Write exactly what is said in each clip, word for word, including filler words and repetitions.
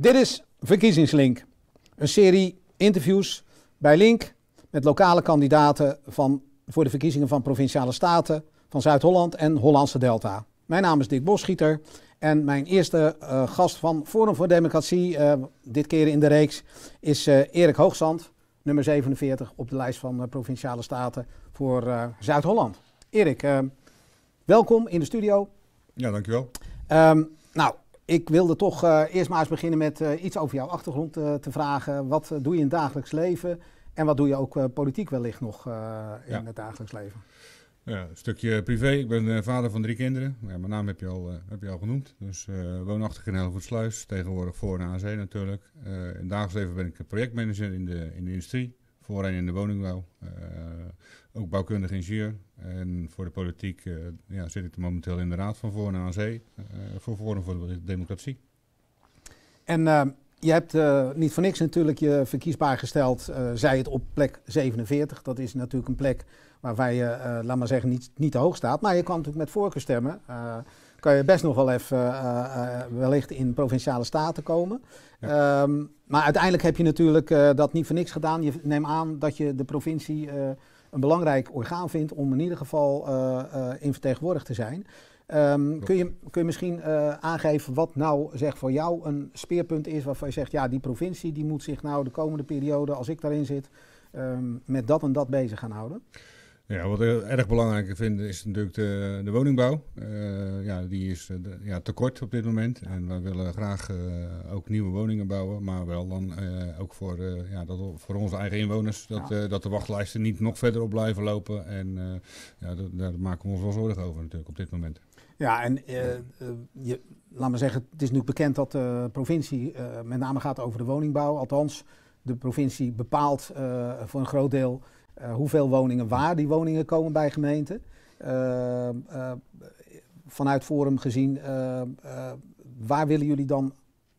Dit is Verkiezingslink, een serie interviews bij Link met lokale kandidaten van, voor de verkiezingen van Provinciale Staten, van Zuid-Holland en Hollandse Delta. Mijn naam is Dick Boschieter en mijn eerste uh, gast van Forum voor Democratie, uh, dit keer in de reeks, is uh, Erik Hoogzand, nummer zevenenveertig op de lijst van uh, Provinciale Staten voor uh, Zuid-Holland. Erik, uh, welkom in de studio. Ja, dankjewel. Um, nou... Ik wilde toch uh, eerst maar eens beginnen met uh, iets over jouw achtergrond uh, te vragen. Wat uh, doe je in het dagelijks leven en wat doe je ook uh, politiek wellicht nog uh, in ja. het dagelijks leven? Ja, een stukje privé. Ik ben uh, vader van drie kinderen. Ja, mijn naam heb je al, uh, heb je al genoemd. Dus uh, woonachtig in Hellevoetsluis, tegenwoordig Voorne aan Zee natuurlijk. Uh, in het dagelijks leven ben ik projectmanager in de, in de industrie, voorheen in de woningbouw. Uh, ook bouwkundig ingenieur. En voor de politiek uh, ja, zit ik momenteel in de raad van Voorne aan Zee uh, voor Forum voor de Democratie. En uh, je hebt uh, niet voor niks natuurlijk je verkiesbaar gesteld, uh, zij het op plek zevenenveertig. Dat is natuurlijk een plek waarbij je, uh, laat maar zeggen, niet, niet te hoog staat. Maar je kan natuurlijk met voorkeur stemmen. Uh, kan je best nog wel even uh, uh, wellicht in Provinciale Staten komen. Ja. Um, maar uiteindelijk heb je natuurlijk uh, dat niet voor niks gedaan. Je neemt aan dat je de provincie Uh, een belangrijk orgaan vindt om in ieder geval uh, uh, in vertegenwoordigd te zijn. Um, kun, je, kun je misschien uh, aangeven wat nou zeg, voor jou een speerpunt is waarvan je zegt, ja, die provincie die moet zich nou de komende periode, als ik daarin zit, um, met dat en dat bezig gaan houden? Ja, wat ik erg belangrijk vind is natuurlijk de, de woningbouw. Uh, ja, die is de, ja, tekort op dit moment. En we willen graag uh, ook nieuwe woningen bouwen. Maar wel dan uh, ook voor, uh, ja, dat, voor onze eigen inwoners. Dat, ja. uh, dat de wachtlijsten niet nog verder op blijven lopen. En uh, ja, dat, daar maken we ons wel zorgen over natuurlijk op dit moment. Ja, en uh, uh, je, laat maar zeggen, het is nu bekend dat de provincie uh, met name gaat over de woningbouw. Althans, de provincie bepaalt uh, voor een groot deel Uh, hoeveel woningen, waar die woningen komen bij gemeenten. Uh, uh, vanuit Forum gezien, uh, uh, waar willen jullie dan,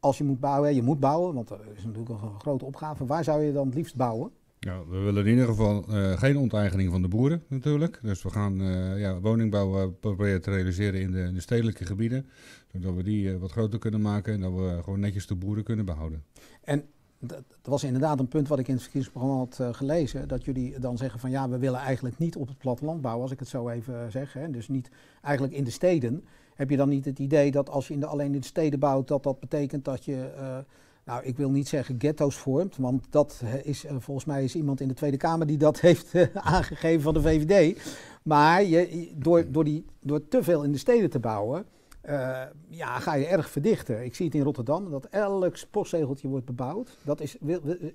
als je moet bouwen, je moet bouwen, want dat is natuurlijk een grote opgave, waar zou je dan het liefst bouwen? Ja, we willen in ieder geval uh, geen onteigening van de boeren natuurlijk. Dus we gaan uh, ja, woningbouw uh, proberen te realiseren in de, in de stedelijke gebieden, zodat we die uh, wat groter kunnen maken en dat we gewoon netjes de boeren kunnen behouden. En dat was inderdaad een punt wat ik in het verkiezingsprogramma had uh, gelezen. Dat jullie dan zeggen van ja, we willen eigenlijk niet op het platteland bouwen, als ik het zo even zeg. Hè. Dus niet eigenlijk in de steden. Heb je dan niet het idee dat als je in de, alleen in de steden bouwt, dat dat betekent dat je, uh, nou ik wil niet zeggen ghetto's vormt. Want dat is, uh, volgens mij is iemand in de Tweede Kamer die dat heeft uh, aangegeven van de V V D. Maar je, door, door, die, door te veel in de steden te bouwen, Uh, ja, ga je erg verdichten. Ik zie het in Rotterdam, dat elk postzegeltje wordt bebouwd. Dat is,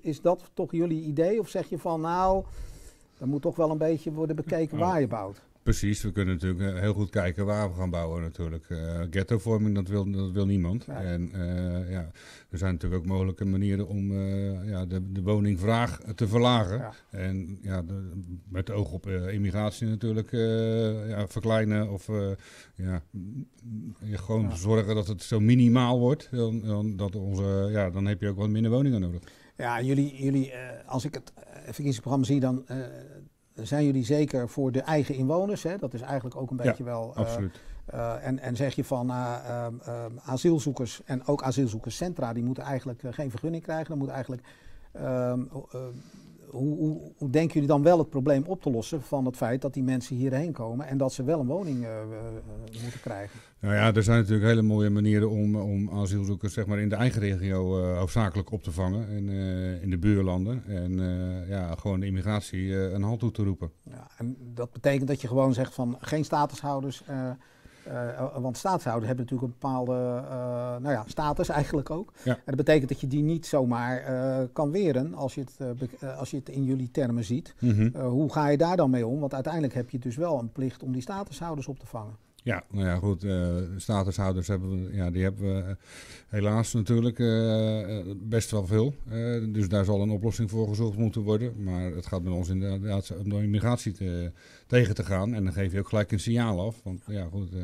is dat toch jullie idee? Of zeg je van, nou, dat moet toch wel een beetje worden bekeken waar je bouwt? Precies, we kunnen natuurlijk heel goed kijken waar we gaan bouwen natuurlijk. Uh, ghettovorming, dat wil, dat wil niemand. Ja. En uh, ja, er zijn natuurlijk ook mogelijke manieren om uh, ja, de, de woningvraag te verlagen. Ja. En ja, de, met oog op uh, immigratie natuurlijk uh, ja, verkleinen of uh, ja, gewoon ja. zorgen dat het zo minimaal wordt. Dan, dan, dat onze, ja, dan heb je ook wat minder woningen nodig. Ja, jullie, jullie uh, als ik het verkiezingsprogramma zie, dan Uh, zijn jullie zeker voor de eigen inwoners, hè? Dat is eigenlijk ook een beetje ja, wel. Uh, absoluut. Uh, en, en zeg je van uh, uh, uh, asielzoekers en ook asielzoekerscentra, die moeten eigenlijk uh, geen vergunning krijgen. Dan moet eigenlijk, uh, uh, hoe, hoe, hoe denken jullie dan wel het probleem op te lossen van het feit dat die mensen hierheen komen en dat ze wel een woning uh, uh, moeten krijgen? Nou ja, er zijn natuurlijk hele mooie manieren om, om asielzoekers zeg maar, in de eigen regio uh, hoofdzakelijk op te vangen. En uh, in de buurlanden. En uh, ja, gewoon de immigratie uh, een halt toe te roepen. Ja, en dat betekent dat je gewoon zegt van geen statushouders. Uh, uh, want statushouders hebben natuurlijk een bepaalde uh, nou ja, status eigenlijk ook. Ja. En dat betekent dat je die niet zomaar uh, kan weren als je, het, uh, als je het in jullie termen ziet. Mm-hmm. uh, hoe ga je daar dan mee om? Want uiteindelijk heb je dus wel een plicht om die statushouders op te vangen. Ja, nou ja, goed. Uh, statushouders hebben we, ja, die hebben we uh, helaas natuurlijk uh, best wel veel. Uh, dus daar zal een oplossing voor gezocht moeten worden. Maar het gaat met ons inderdaad om de immigratie te, tegen te gaan. En dan geef je ook gelijk een signaal af. Want ja, goed, uh,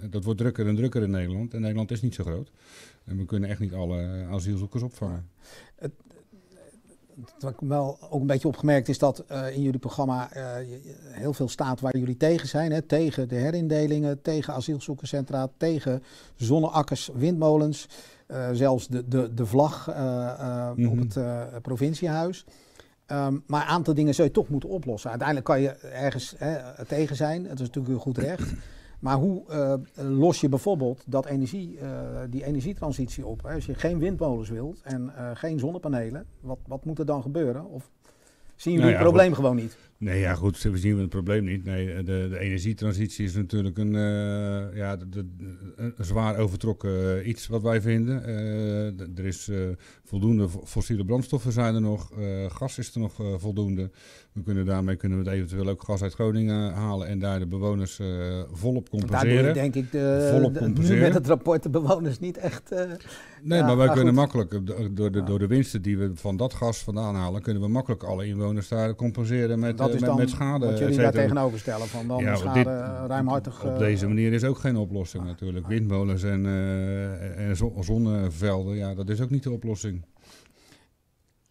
het, dat wordt drukker en drukker in Nederland. En Nederland is niet zo groot. En we kunnen echt niet alle asielzoekers opvangen. Het, wat ik wel ook een beetje opgemerkt is dat uh, in jullie programma uh, heel veel staat waar jullie tegen zijn. Hè? Tegen de herindelingen, tegen asielzoekerscentra, tegen zonneakkers, windmolens. uh, zelfs de, de, de vlag uh, uh, mm-hmm. op het uh, provinciehuis. Um, maar een aantal dingen zul je toch moeten oplossen. Uiteindelijk kan je ergens hè, tegen zijn, dat is natuurlijk een goed recht. Maar hoe uh, los je bijvoorbeeld dat energie, uh, die energietransitie op? Hè? Als je geen windmolens wilt en uh, geen zonnepanelen, wat, wat moet er dan gebeuren? Of zien jullie nou ja, het probleem goed. gewoon niet? Nee, ja goed, we zien het probleem niet. Nee, de, de energietransitie is natuurlijk een, uh, ja, de, de, een zwaar overtrokken iets wat wij vinden. Uh, d- er is uh, voldoende fossiele brandstoffen zijn er nog, uh, gas is er nog uh, voldoende. We kunnen daarmee kunnen we het eventueel ook gas uit Groningen halen en daar de bewoners uh, volop compenseren. Daardoor denk ik de, de, nu met het rapport de bewoners niet echt... Uh, nee, ja, maar wij maar kunnen goed. makkelijk, door de, ja. door de winsten die we van dat gas vandaan halen, kunnen we makkelijk alle inwoners daar compenseren met... Dat Met, is dan met schade, wat jullie daar tegenover stellen, van dan ja, schade dit, ruimhartig... Op, op deze manier is ook geen oplossing ah, natuurlijk. Ah. Windmolens en, uh, en zonnevelden, ja, dat is ook niet de oplossing.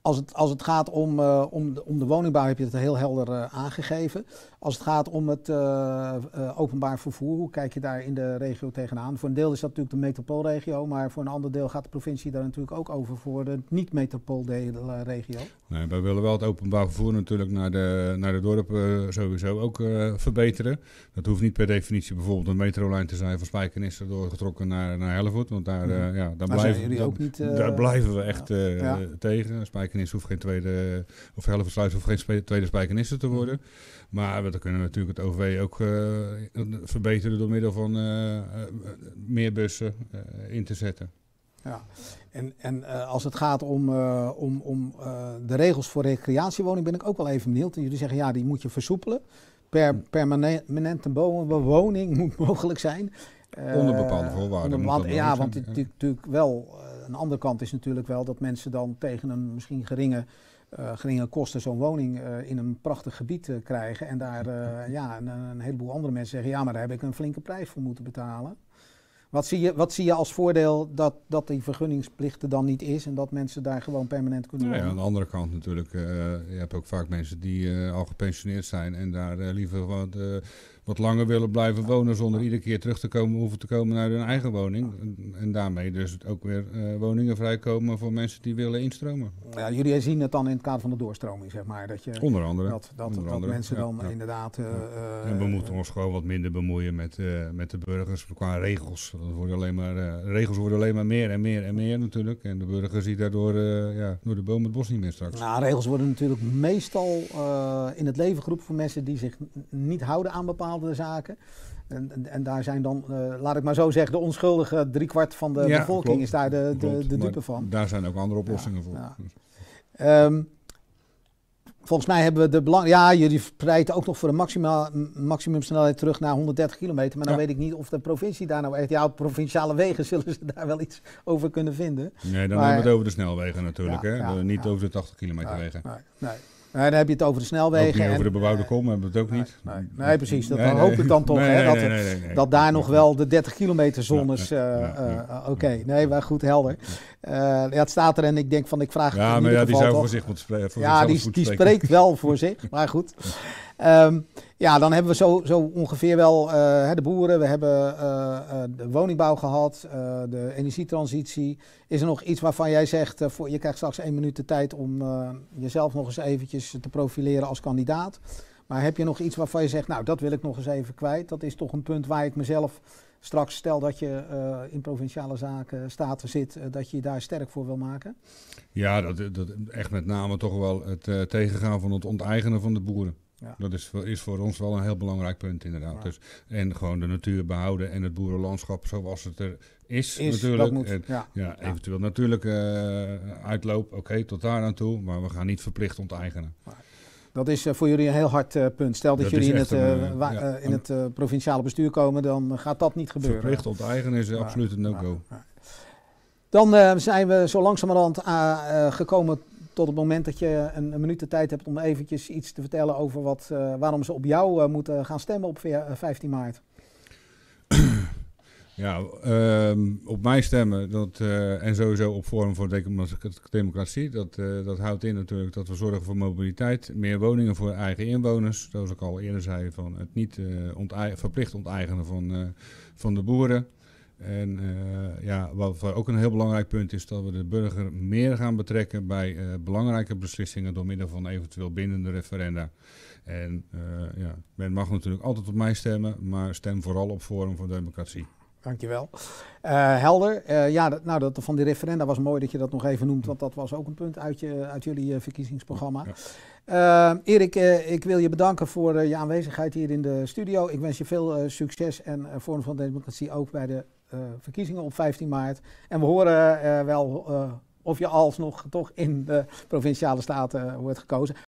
Als het, als het gaat om, uh, om, de, om de woningbouw heb je het heel helder uh, aangegeven. Als het gaat om het uh, uh, openbaar vervoer, hoe kijk je daar in de regio tegenaan? Voor een deel is dat natuurlijk de metropoolregio, maar voor een ander deel gaat de provincie daar natuurlijk ook over voor de niet-metropooldeelregio. Nee, wij willen wel het openbaar vervoer natuurlijk naar de, naar de dorpen sowieso ook uh, verbeteren. Dat hoeft niet per definitie bijvoorbeeld een metrolijn te zijn van Spijkenissen doorgetrokken naar, naar Helvoort, want daar, uh, ja, daar, blijven, daar, ook niet, uh, daar blijven we echt uh, ja. tegen. Spijkenissen hoeft geen tweede, of Hellevoetsluis hoeft geen spe, tweede Spijkenissen te worden. Maar we kunnen natuurlijk het O V ook uh, verbeteren door middel van uh, uh, meer bussen uh, in te zetten. Ja, en, en uh, als het gaat om, uh, om, om uh, de regels voor recreatiewoning ben ik ook wel even benieuwd. En jullie zeggen ja, die moet je versoepelen. Per, permanente bewoning moet mogelijk zijn. Uh, onder bepaalde voorwaarden. Onder, ja, want het, ja. natuurlijk wel, aan de andere kant is natuurlijk wel dat mensen dan tegen een misschien geringe... Uh, geringe kosten zo'n woning uh, in een prachtig gebied uh, krijgen. En daar uh, ja, een, een heleboel andere mensen zeggen, ja, maar daar heb ik een flinke prijs voor moeten betalen. Wat zie je, wat zie je als voordeel dat, dat die vergunningsplicht er dan niet is en dat mensen daar gewoon permanent kunnen wonen? Ja, aan de andere kant natuurlijk, uh, je hebt ook vaak mensen die uh, al gepensioneerd zijn en daar uh, liever wat, uh, wat langer willen blijven wonen zonder iedere keer terug te komen, hoeven te komen naar hun eigen woning. En, en daarmee dus ook weer uh, woningen vrijkomen voor mensen die willen instromen. Ja, jullie zien het dan in het kader van de doorstroming, zeg maar. Dat je, onder andere. Dat, dat, onder dat andere, mensen ja, dan ja, inderdaad... Uh, ja. En we moeten ons gewoon wat minder bemoeien met, uh, met de burgers qua regels. Dat worden alleen maar, uh, regels worden alleen maar meer en meer en meer natuurlijk. En de burger ziet daardoor uh, ja, door de boom het bos niet meer straks. Nou, regels worden natuurlijk meestal uh, in het leven geroepen voor mensen die zich niet houden aan bepaalde zaken. En, en, en daar zijn dan, uh, laat ik maar zo zeggen, de onschuldige driekwart van de ja, bevolking klopt, is daar de, de, klopt, de dupe van. Daar zijn ook andere oplossingen ja, voor. Ja. Um, Volgens mij hebben we de belang... Ja, jullie verspreiden ook nog voor de maxima- maximumsnelheid terug naar honderddertig kilometer. Maar dan ja. weet ik niet of de provincie daar nou echt... Ja, op provinciale wegen zullen ze daar wel iets over kunnen vinden. Nee, dan maar, hebben we het over de snelwegen natuurlijk. Ja, hè? Ja, niet ja. over de tachtig kilometer nee, wegen. Nee, nee. nee, dan heb je het over de snelwegen. Ook niet en, over de bebouwde kom hebben we het ook nee, niet. Nee, nee, nee, nee precies. Dat nee, nee, hoop ik dan toch. Nee, hè, nee, dat, nee, nee, nee, nee, dat daar nee, nog nee. wel de dertig kilometer zones... Nee, nee, uh, nee, uh, Oké, okay. nee, maar goed, helder. Uh, ja, het staat er en ik denk van, ik vraag het ja, in maar ja, die zou toch. voor zich moeten spreken. Voor ja, die, die spreekt wel voor zich, maar goed. Um, ja, dan hebben we zo, zo ongeveer wel uh, de boeren, we hebben uh, de woningbouw gehad, uh, de energietransitie. Is er nog iets waarvan jij zegt, uh, voor, je krijgt straks één minuut de tijd om uh, jezelf nog eens eventjes te profileren als kandidaat. Maar heb je nog iets waarvan je zegt, nou dat wil ik nog eens even kwijt. Dat is toch een punt waar ik mezelf... Straks, stel dat je uh, in provinciale zaken, staten zit, uh, dat je je daar sterk voor wil maken? Ja, dat, dat echt met name toch wel het uh, tegengaan van het onteigenen van de boeren. Ja. Dat is, is voor ons wel een heel belangrijk punt inderdaad. Ja. Dus, en gewoon de natuur behouden en het boerenlandschap zoals het er is, is natuurlijk. Moet, en, ja. Ja, eventueel ja. natuurlijk uh, uitloop, oké, okay, tot daar aan toe, maar we gaan niet verplicht onteigenen. Ja. Dat is voor jullie een heel hard uh, punt. Stel dat, dat jullie in het, uh, een, wa- ja, uh, in het uh, provinciale bestuur komen, dan gaat dat niet gebeuren. Verplicht onteigenen is maar, absoluut een no-go. Dan uh, zijn we zo langzamerhand uh, uh, gekomen tot het moment dat je een, een minuut de tijd hebt om eventjes iets te vertellen over wat, uh, waarom ze op jou uh, moeten gaan stemmen op vijftien maart. Ja, uh, op mij stemmen dat, uh, en sowieso op Forum voor Democratie. Dat, uh, dat houdt in natuurlijk dat we zorgen voor mobiliteit, meer woningen voor eigen inwoners. Zoals ik al eerder zei, van het niet uh, onteig- verplicht onteigenen van, uh, van de boeren. En uh, ja, wat ook een heel belangrijk punt is, dat we de burger meer gaan betrekken bij uh, belangrijke beslissingen door middel van eventueel bindende referenda. En uh, ja, men mag natuurlijk altijd op mij stemmen, maar stem vooral op Forum voor Democratie. Dankjewel. Uh, helder. Uh, ja, dat, nou, dat, van die referenda was mooi dat je dat nog even noemt, want dat was ook een punt uit, je, uit jullie uh, verkiezingsprogramma. Ja. Uh, Erik, uh, ik wil je bedanken voor uh, je aanwezigheid hier in de studio. Ik wens je veel uh, succes en uh, Forum van Democratie ook bij de uh, verkiezingen op vijftien maart. En we horen uh, wel uh, of je alsnog toch in de provinciale staten uh, wordt gekozen.